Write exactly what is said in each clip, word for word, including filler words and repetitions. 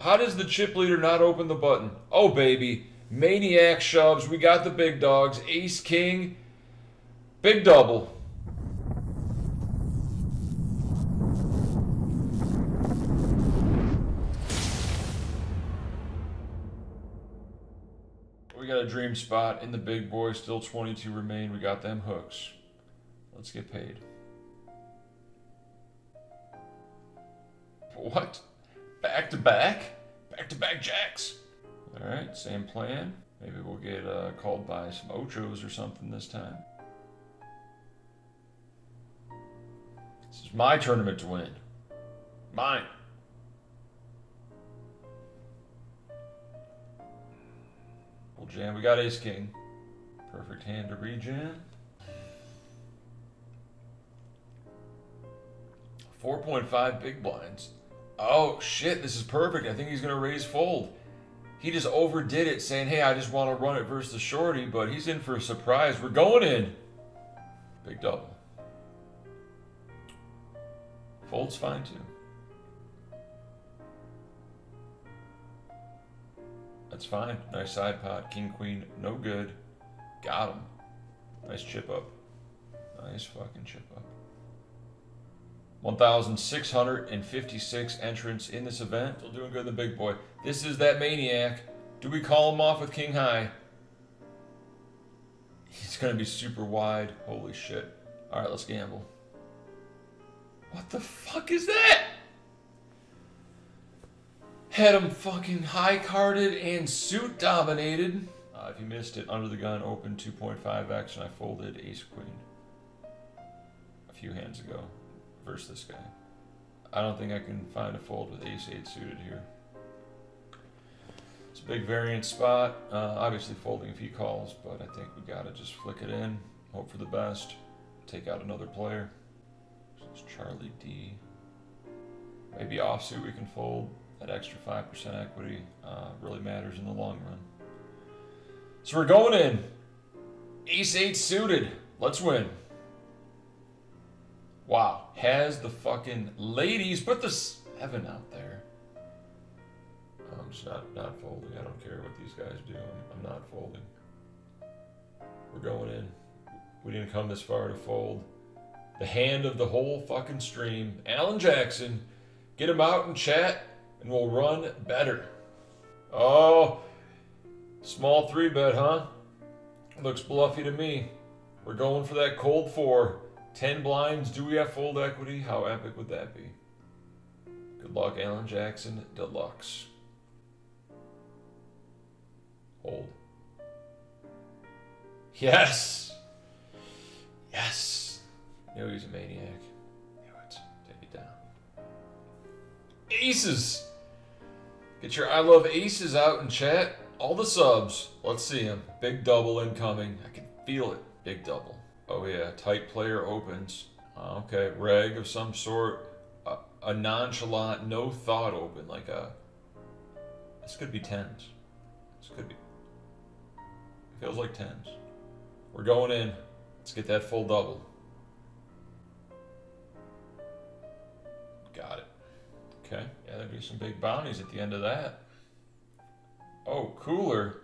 How does the chip leader not open the button? Oh, baby. Maniac shoves. We got the big dogs. Ace, king. Big double. We got a dream spot in the big boy. Still twenty-two remain. We got them hooks. Let's get paid. What? Back to back? Back to back jacks. All right, same plan. Maybe we'll get uh, called by some ochos or something this time. This is my tournament to win. Mine. We'll jam. We got ace king. Perfect hand to rejam. four point five big blinds. Oh shit, this is perfect. I think he's gonna raise fold. He just overdid it saying, hey, I just want to run it versus the shorty, but he's in for a surprise. We're going in. Big double. Fold's fine too. That's fine. Nice side pot. King, queen, no good. Got him. Nice chip up. Nice fucking chip up. one thousand six hundred fifty-six entrants in this event. Still doing good in the big boy. This is that maniac. Do we call him off with king high? He's going to be super wide. Holy shit. All right, let's gamble. What the fuck is that? Had him fucking high carded and suit dominated. Uh, if you missed it, under the gun, open two point five x, and I folded ace queen a few hands ago. Versus this guy. I don't think I can find a fold with ace eight suited here. It's a big variance spot. Uh, obviously folding if he calls, but I think we gotta just flick it in, hope for the best, take out another player. It's Charlie D. Maybe offsuit we can fold. That extra five percent equity uh, really matters in the long run. So we're going in. ace eight suited. Let's win. Wow, has the fucking ladies put the seven out there. I'm just not, not folding. I don't care what these guys do. I'm, I'm not folding. We're going in. We didn't come this far to fold. The hand of the whole fucking stream. Alan Jackson. Get him out and chat, and we'll run better. Oh, small three bet, huh? Looks bluffy to me. We're going for that cold four. ten blinds, do we have fold equity? How epic would that be? Good luck, Alan Jackson Deluxe. Hold. Yes! Yes! Knew he was a maniac. Knew it. Take it down. Aces! Get your I love aces out in chat. All the subs. Let's see him. Big double incoming. I can feel it. Big double. Oh yeah, tight player opens. Okay, reg of some sort. A, a nonchalant, no thought open, like a... This could be tens. This could be... It feels like tens. We're going in. Let's get that full double. Got it. Okay. Yeah, there'd be some big bounties at the end of that. Oh, cooler.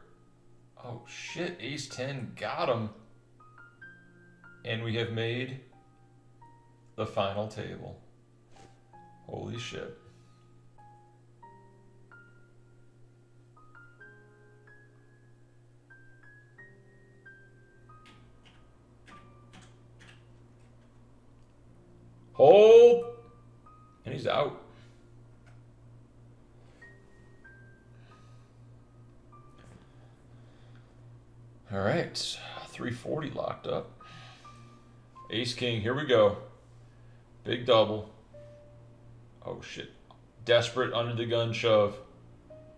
Oh shit, ace ten got him. And we have made the final table. Holy shit. Hold! And he's out. All right, three forty locked up. Ace king, here we go. Big double. Oh shit. Desperate under the gun shove.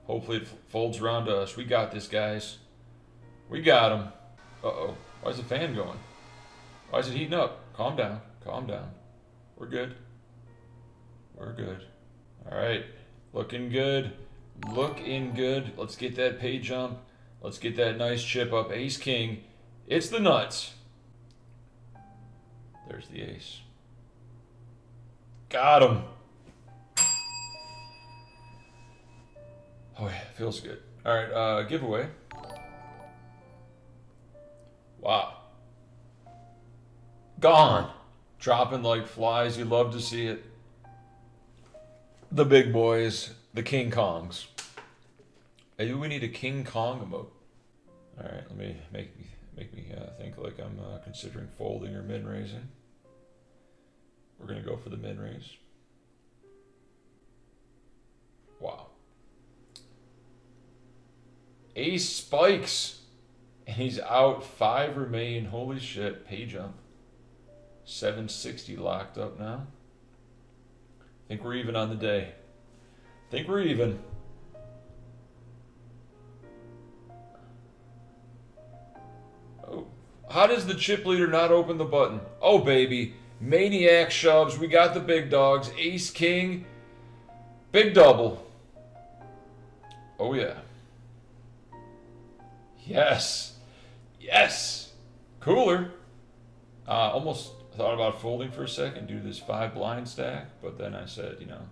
Hopefully it folds around to us. We got this, guys. We got him. Uh-oh. Why is the fan going? Why is it heating up? Calm down. Calm down. We're good. We're good. All right. Looking good. Looking good. Let's get that pay jump. Let's get that nice chip up. Ace king. It's the nuts. There's the ace. Got him. Oh yeah, feels good. Alright, uh, giveaway. Wow. Gone. Dropping like flies. You love to see it. The big boys. The King Kongs. Maybe we need a King Kong emote. Alright, let me make me make me uh, think like I'm uh, considering folding or min raising. We're gonna go for the min raise. Wow. Ace spikes. And he's out. Five remain. Holy shit. Pay jump. seven sixty locked up now. I think we're even on the day. I think we're even. Oh. How does the chip leader not open the button? Oh, baby. Maniac shoves. We got the big dogs. Ace king. Big double. Oh, yeah. Yes. Yes. Cooler. Uh, almost thought about folding for a second due to this five blind stack, but then I said, you know,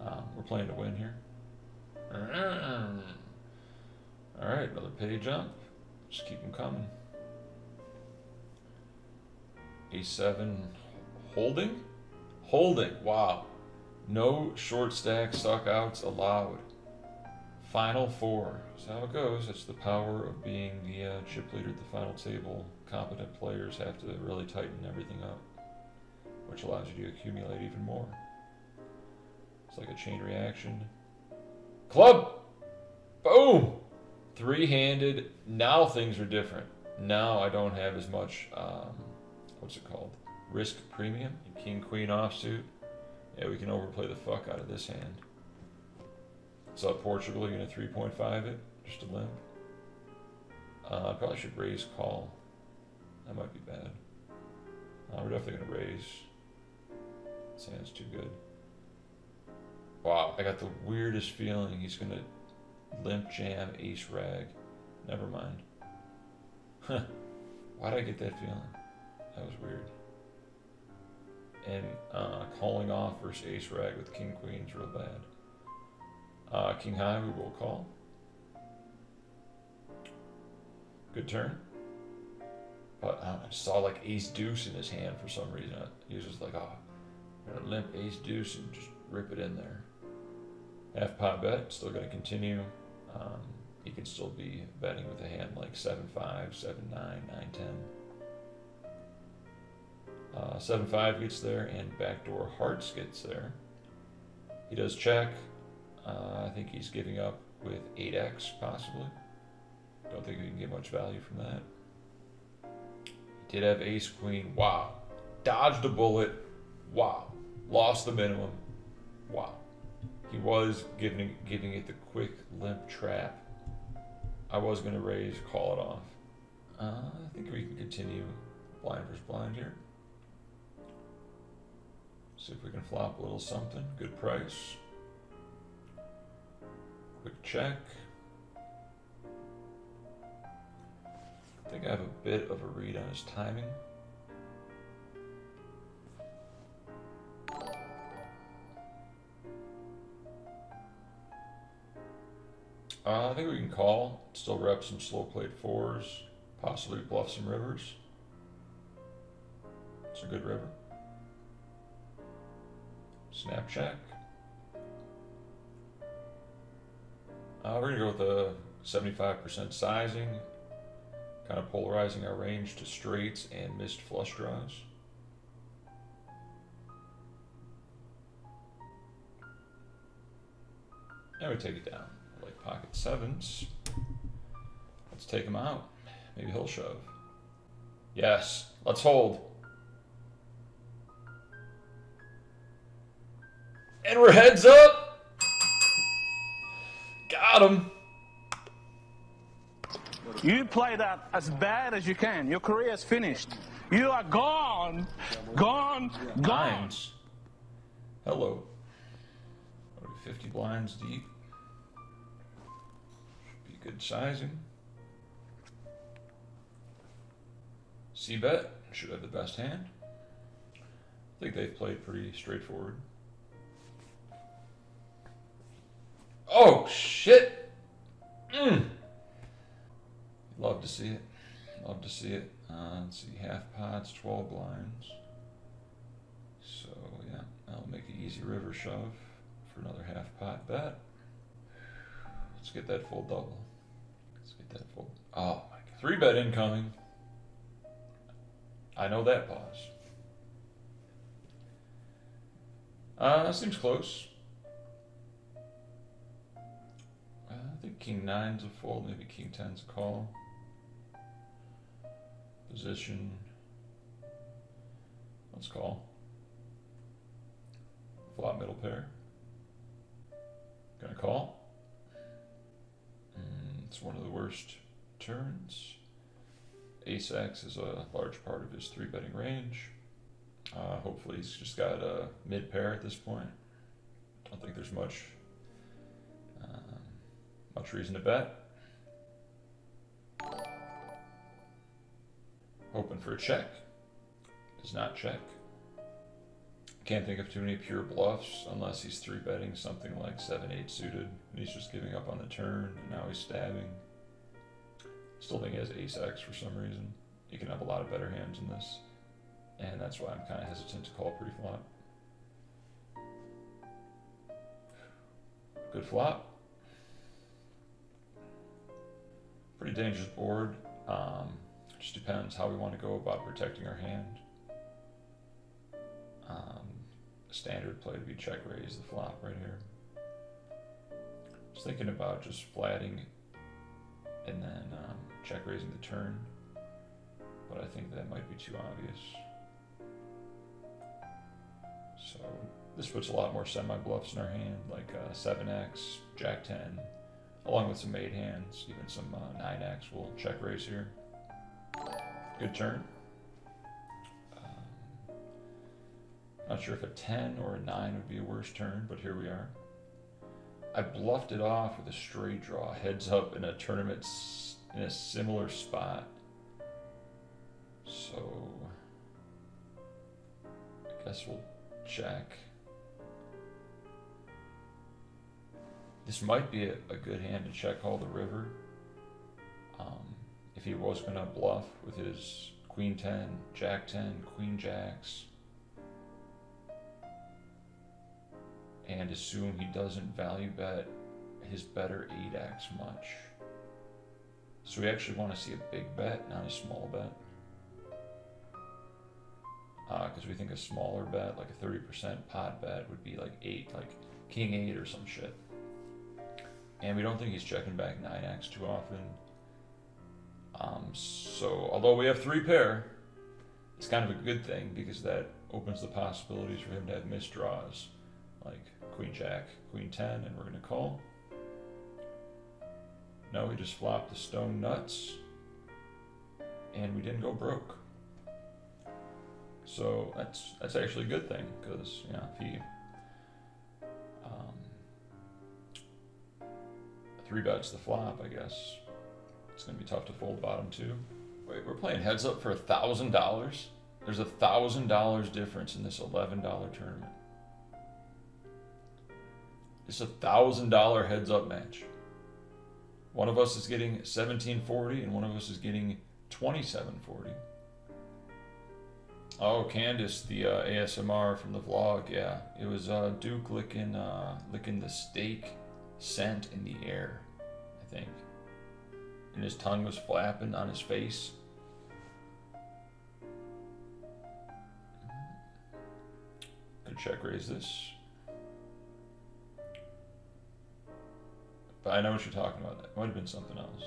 um, we're playing to win here. All right, another pay jump. Just keep them coming. A seven holding? Holding. Wow. No short stack suck outs allowed. Final four. That's how it goes. That's the power of being the uh, chip leader at the final table. Competent players have to really tighten everything up, which allows you to accumulate even more. It's like a chain reaction. Club! Boom! Three-handed. Now things are different. Now I don't have as much, um, what's it called? Risk premium. King-queen offsuit. Yeah, we can overplay the fuck out of this hand. What's up, Portugal? You're going to three point five it? Just a limp. Uh, I probably should raise call. That might be bad. Uh, we're definitely going to raise. This hand's too good. Wow, I got the weirdest feeling he's going to limp jam ace rag. Never mind. Huh. Why did I get that feeling? That was weird. And uh, calling off versus ace rag with king queen is real bad. Uh, king high, we will call. Good turn. But I, don't know, I saw like ace deuce in his hand for some reason. He was just like, oh, I'm gonna limp ace deuce and just rip it in there. Half pot bet, still gonna continue. Um, you can still be betting with a hand like seven five, seven nine, nine ten. Uh, seven five gets there and backdoor hearts gets there. He does check. Uh, I think he's giving up with eight X, possibly. Don't think we can get much value from that. He did have ace queen. Wow. Dodged a bullet. Wow. Lost the minimum. Wow. He was giving, giving it the quick limp trap. I was going to raise, call it off. Uh, I think we can continue blind versus blind here. See if we can flop a little something. Good price. Quick check. I think I have a bit of a read on his timing. Uh, I think we can call. Still rep some slow played fours. Possibly bluff some rivers. It's a good river. Snap check. Uh, we're going to go with the seventy-five percent sizing, kind of polarizing our range to straights and missed flush draws. And we take it down. I like pocket sevens. Let's take him out. Maybe he'll shove. Yes, let's hold. And we're heads up! Got him. You play that as bad as you can. Your career is finished. You are gone. Gone. Gone. Blinds. Hello. What are we, fifty blinds deep? Should be good sizing. C-bet. Should have the best hand. I think they've played pretty straightforward. Oh, shit. Mm. Love to see it. Love to see it. Uh, let's see, half pots, twelve blinds. So, yeah, that'll make an easy river shove for another half pot bet. Let's get that full double. Let's get that full. Oh, my God. Three bet incoming. I know that pause. Uh, that seems close. I think king nine's a fold, maybe king ten's a call. Position. Let's call. Flop middle pair. Gonna call. Mm, it's one of the worst turns. Ace-X is a large part of his three-betting range. Uh, hopefully he's just got a mid-pair at this point. Don't think there's much um, much reason to bet. Hoping for a check. Does not check. Can't think of too many pure bluffs unless he's three-betting something like seven eight suited. And he's just giving up on the turn, and now he's stabbing. Still think he has ace-X for some reason. He can have a lot of better hands in this. And that's why I'm kind of hesitant to call pre-flop. Good flop. Pretty dangerous board. Um, just depends how we want to go about protecting our hand. Um, standard play to be check-raise the flop right here. Just thinking about just flatting and then um, check raising the turn, but I think that might be too obvious. So this puts a lot more semi-bluffs in our hand, like uh, seven X, Jack ten, along with some made hands, even some uh, nine X will check raise here. Good turn. Um, not sure if a ten or a nine would be a worse turn, but here we are. I bluffed it off with a straight draw, heads up in a tournament in a similar spot. So, I guess we'll check. This might be a, a good hand to check call the river. Um, if he was gonna bluff with his queen ten, jack ten, queen jacks, and assume he doesn't value bet his better eight X much. So we actually want to see a big bet, not a small bet. Because uh, we think a smaller bet, like a thirty percent pot bet, would be like eight, like king eight or some shit. And we don't think he's checking back nine X too often. Um, so although we have three pair, it's kind of a good thing because that opens the possibilities for him to have missed draws. Like queen jack, queen ten, and we're gonna call. No, we just flopped the stone nuts, and we didn't go broke. So that's that's actually a good thing, because you know if he um, three bets the flop, I guess it's gonna be tough to fold bottom two. Wait, we're playing heads up for a thousand dollars. There's a thousand dollars difference in this eleven dollar tournament. It's a thousand dollar heads up match. One of us is getting seventeen forty and one of us is getting twenty-seven forty. Oh, Candace, the uh, A S M R from the vlog, yeah. It was uh, Duke licking, uh, licking the steak scent in the air, I think. And his tongue was flapping on his face. Could check raise this. But I know what you're talking about. That might have been something else.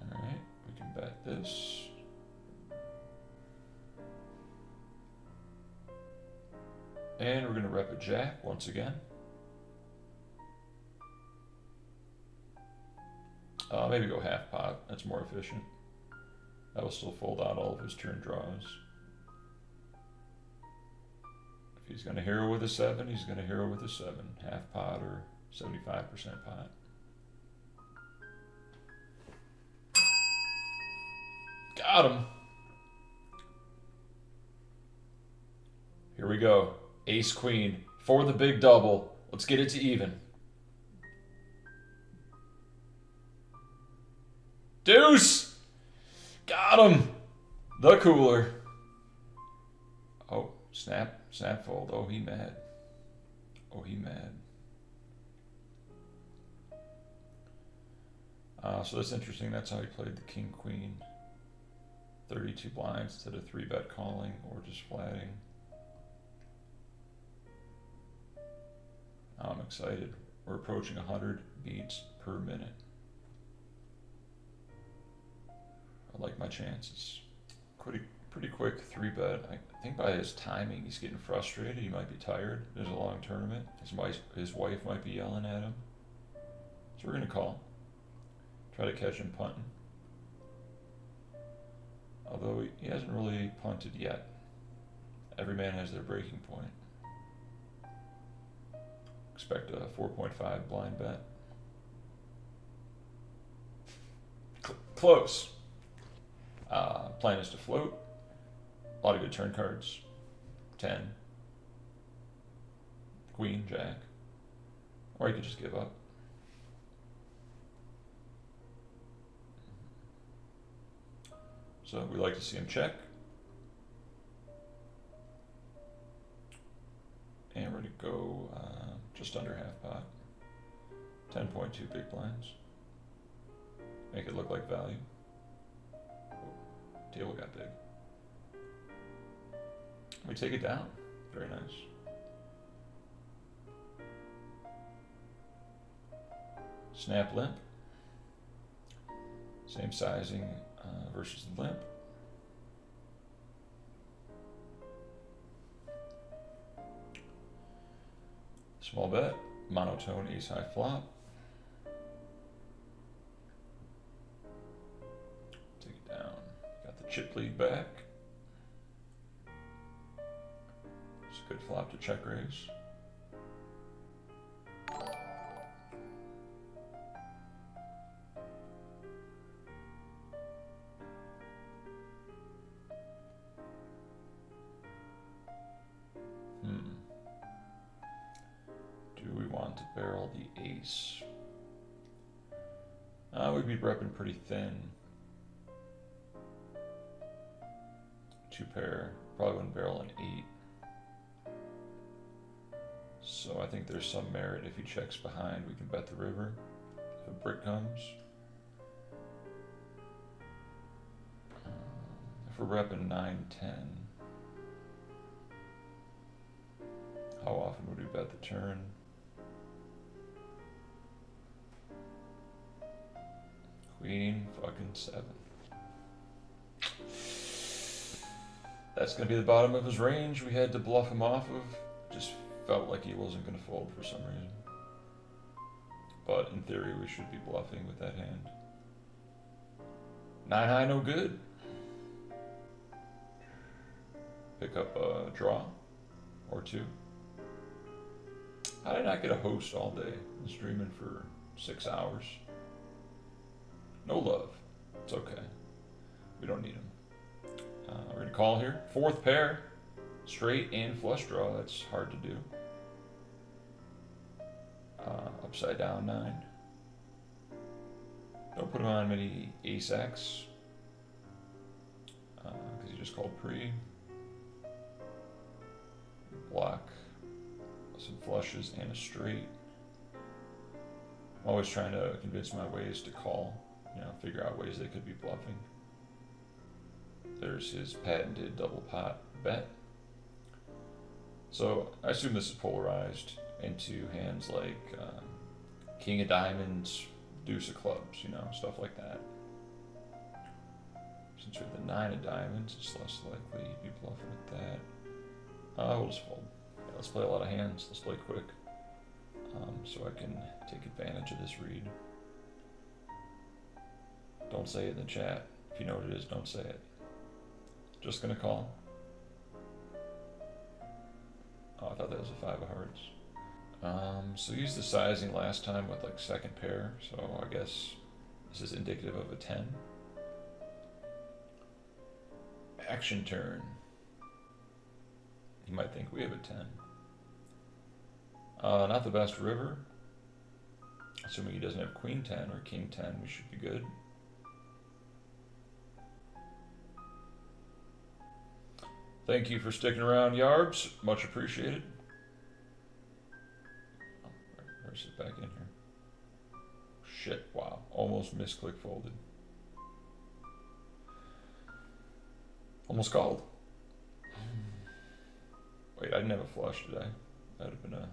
Alright, we can bet this. And we're going to rep a jack once again. Uh, maybe go half pot. That's more efficient. That will still fold out all of his turn draws. He's going to hero with a seven, he's going to hero with a seven. Half pot or seventy-five percent pot. Got him. Here we go. Ace queen for the big double. Let's get it to even. Deuce! Got him! The cooler. Oh, snap, snap fold. Oh, he mad. Oh, he mad. Uh, so that's interesting. That's how he played the king, queen. thirty-two blinds instead of three bet calling or just flatting. I'm excited. We're approaching one hundred beats per minute. I like my chances. Pretty, pretty quick three bet. I think by his timing, he's getting frustrated. He might be tired. There's a long tournament. His wife, his wife might be yelling at him. So we're going to call. Try to catch him punting. Although he hasn't really punted yet. Every man has their breaking point. Expect a four point five blind bet. Close. Uh, plan is to float. A lot of good turn cards. ten. Queen, jack. Or you could just give up. So we like to see him check. And we're going to go uh, just under half pot. ten point two big blinds. Make it look like value. Oh, table got big. We take it down. Very nice. Snap limp. Same sizing. Uh, versus the limp. Small bet, monotone, ace high flop. Take it down. Got the chip lead back. It's a good flop to check raise. Repping pretty thin. Two pair. Probably wouldn't barrel an eight. So I think there's some merit. If he checks behind, we can bet the river. If a brick comes. Um, if we're repping nine ten, how often would we bet the turn? Queen fucking seven. That's gonna be the bottom of his range. We had to bluff him off of. Just felt like he wasn't gonna fold for some reason. But in theory, we should be bluffing with that hand. Nine high, no good. Pick up a draw or two. How did I get a host all day? I was dreaming for six hours. No love. It's okay. We don't need him. Uh, we're going to call here. Fourth pair. Straight and flush draw. That's hard to do. Uh, upside down nine. Don't put him on many ace-x. Because uh, he just called pre. Block some flushes and a straight. I'm always trying to convince my ways to call. You know, figure out ways they could be bluffing. There's his patented double pot bet. So I assume this is polarized into hands like uh, king of diamonds, deuce of clubs, you know, stuff like that. Since we have the nine of diamonds, it's less likely you'd be bluffing at that. Uh, we'll just fold. Yeah, let's play a lot of hands. Let's play quick, um, so I can take advantage of this read. Don't say it in the chat. If you know what it is, don't say it. Just gonna call. Oh, I thought that was a five of hearts. Um, so use the sizing last time with like second pair. So I guess this is indicative of a ten. Action turn. You might think we have a ten. Uh, not the best river. Assuming he doesn't have queen ten or king ten, we should be good. Thank you for sticking around, Yarbs. Much appreciated. Oh, where's it back in here? Shit, wow. Almost misclick folded. Almost called. Wait, I didn't have a flush, did I? That would have been a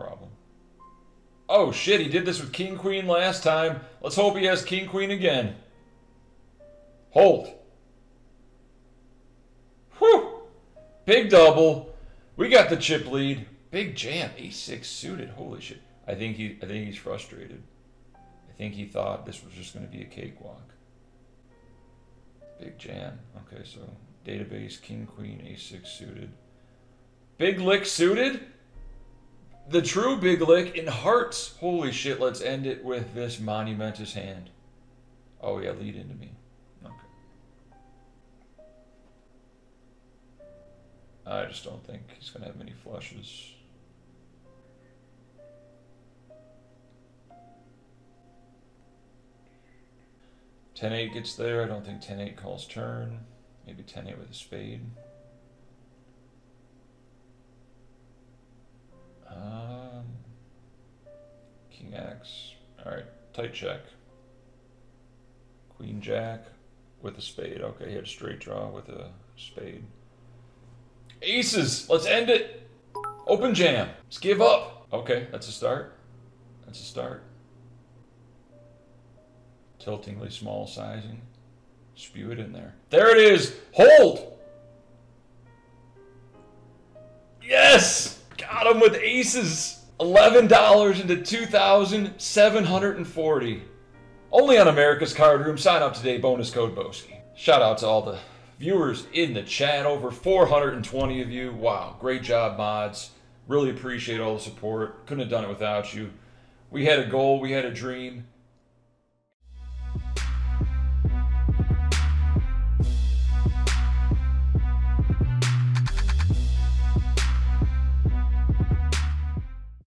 problem. Oh shit, he did this with king queen last time. Let's hope he has king queen again. Hold. Whew. Big double. We got the chip lead. Big jam. ace six suited. Holy shit. I think he I think he's frustrated. I think he thought this was just gonna be a cakewalk. Big jam. Okay, so database, king queen, ace six suited. Big lick suited? The true big lick in hearts. Holy shit, let's end it with this monumentous hand. Oh yeah, lead into me. Okay. I just don't think he's gonna have many flushes. ten eight gets there. I don't think ten eight calls turn. Maybe ten eight with a spade. Um, king X. Alright, tight check. Queen Jack with a spade. Okay, he had a straight draw with a spade. Aces! Let's end it! Open jam! Let's give up! Okay, that's a start. That's a start. Tiltingly small sizing. Spew it in there. There it is! Hold! Yes! Got him with aces! eleven dollars into two thousand seven hundred forty dollars. Only on America's Card Room. Sign up today. Bonus code Boski. Shout out to all the viewers in the chat. Over four hundred twenty of you. Wow. Great job, mods. Really appreciate all the support. Couldn't have done it without you. We had a goal. We had a dream.